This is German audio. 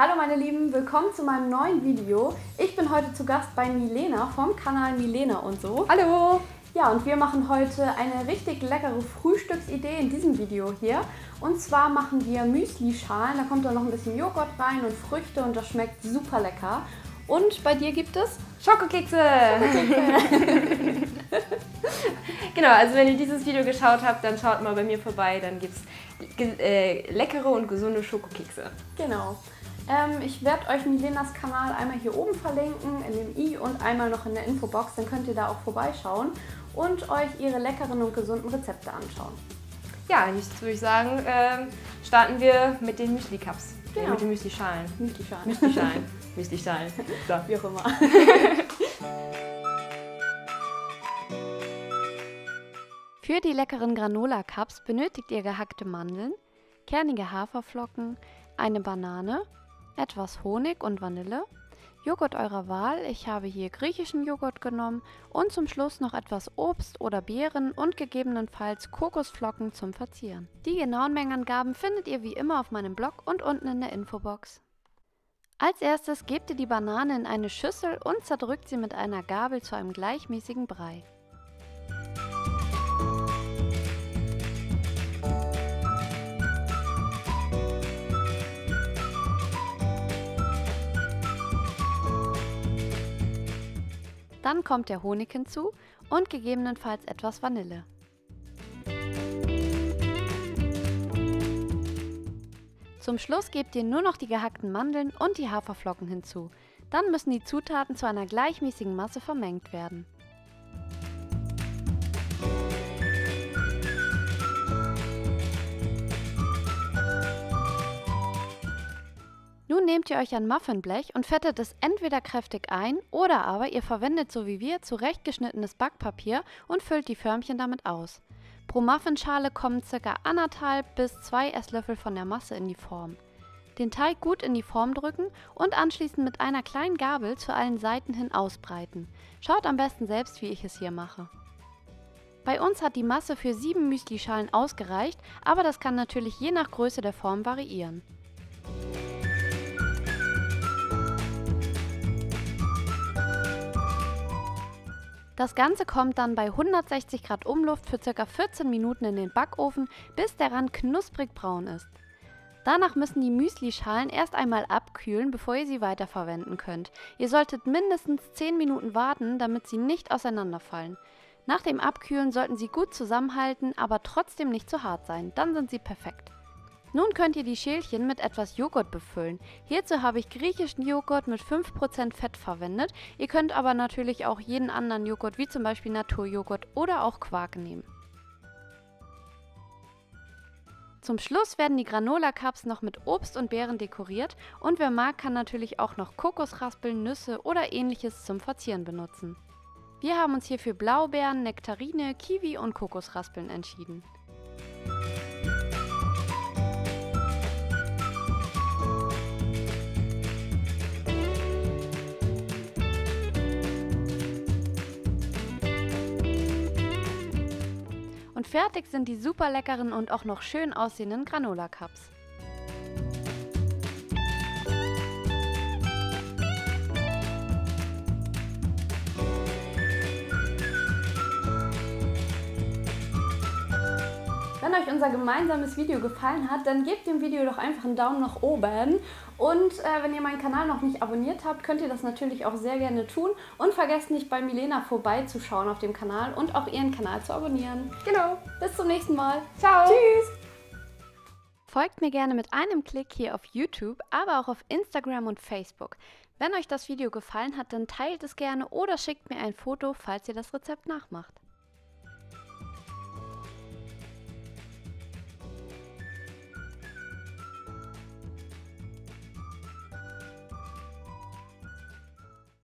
Hallo meine Lieben, willkommen zu meinem neuen Video. Ich bin heute zu Gast bei Milena vom Kanal Milenaundso. Hallo! Ja, und wir machen heute eine richtig leckere Frühstücksidee in diesem Video hier. Und zwar machen wir Müsli-Schalen, da kommt dann noch ein bisschen Joghurt rein und Früchte und das schmeckt super lecker. Und bei dir gibt es Schokokekse! Schokokekse. Genau, also wenn ihr dieses Video geschaut habt, dann schaut mal bei mir vorbei, dann gibt es leckere und gesunde Schokokekse. Genau. Ich werde euch Milenas Kanal einmal hier oben verlinken, in dem i und einmal noch in der Infobox, dann könnt ihr da auch vorbeischauen und euch ihre leckeren und gesunden Rezepte anschauen. Ja, jetzt würde ich sagen, starten wir mit den Müsli-Cups, genau. Mit den Müsli-Schalen. Müsli-Schalen. Müsli-Schalen. Wie auch immer. Für die leckeren Granola-Cups benötigt ihr gehackte Mandeln, kernige Haferflocken, eine Banane, etwas Honig und Vanille, Joghurt eurer Wahl, ich habe hier griechischen Joghurt genommen und zum Schluss noch etwas Obst oder Beeren und gegebenenfalls Kokosflocken zum Verzieren. Die genauen Mengenangaben findet ihr wie immer auf meinem Blog und unten in der Infobox. Als erstes gebt ihr die Banane in eine Schüssel und zerdrückt sie mit einer Gabel zu einem gleichmäßigen Brei. Dann kommt der Honig hinzu und gegebenenfalls etwas Vanille. Zum Schluss gebt ihr nur noch die gehackten Mandeln und die Haferflocken hinzu. Dann müssen die Zutaten zu einer gleichmäßigen Masse vermengt werden. Nun nehmt ihr euch ein Muffinblech und fettet es entweder kräftig ein oder aber ihr verwendet so wie wir zurechtgeschnittenes Backpapier und füllt die Förmchen damit aus. Pro Muffinschale kommen ca. 1,5 bis 2 Esslöffel von der Masse in die Form. Den Teig gut in die Form drücken und anschließend mit einer kleinen Gabel zu allen Seiten hin ausbreiten. Schaut am besten selbst, wie ich es hier mache. Bei uns hat die Masse für 7 Müslischalen ausgereicht, aber das kann natürlich je nach Größe der Form variieren. Das Ganze kommt dann bei 160 Grad Umluft für ca. 14 Minuten in den Backofen, bis der Rand knusprig braun ist. Danach müssen die Müsli-Schalen erst einmal abkühlen, bevor ihr sie weiterverwenden könnt. Ihr solltet mindestens 10 Minuten warten, damit sie nicht auseinanderfallen. Nach dem Abkühlen sollten sie gut zusammenhalten, aber trotzdem nicht zu hart sein, dann sind sie perfekt. Nun könnt ihr die Schälchen mit etwas Joghurt befüllen. Hierzu habe ich griechischen Joghurt mit 5% Fett verwendet. Ihr könnt aber natürlich auch jeden anderen Joghurt, wie zum Beispiel Naturjoghurt oder auch Quark nehmen. Zum Schluss werden die Granola-Cups noch mit Obst und Beeren dekoriert und wer mag, kann natürlich auch noch Kokosraspeln, Nüsse oder ähnliches zum Verzieren benutzen. Wir haben uns hier für Blaubeeren, Nektarine, Kiwi und Kokosraspeln entschieden. Und fertig sind die super leckeren und auch noch schön aussehenden Granola Cups. Wenn euch unser gemeinsames Video gefallen hat, dann gebt dem Video doch einfach einen Daumen nach oben. Und wenn ihr meinen Kanal noch nicht abonniert habt, könnt ihr das natürlich auch sehr gerne tun. Und vergesst nicht, bei Milena vorbeizuschauen auf dem Kanal und auch ihren Kanal zu abonnieren. Genau, bis zum nächsten Mal. Ciao. Tschüss. Folgt mir gerne mit einem Klick hier auf YouTube, aber auch auf Instagram und Facebook. Wenn euch das Video gefallen hat, dann teilt es gerne oder schickt mir ein Foto, falls ihr das Rezept nachmacht.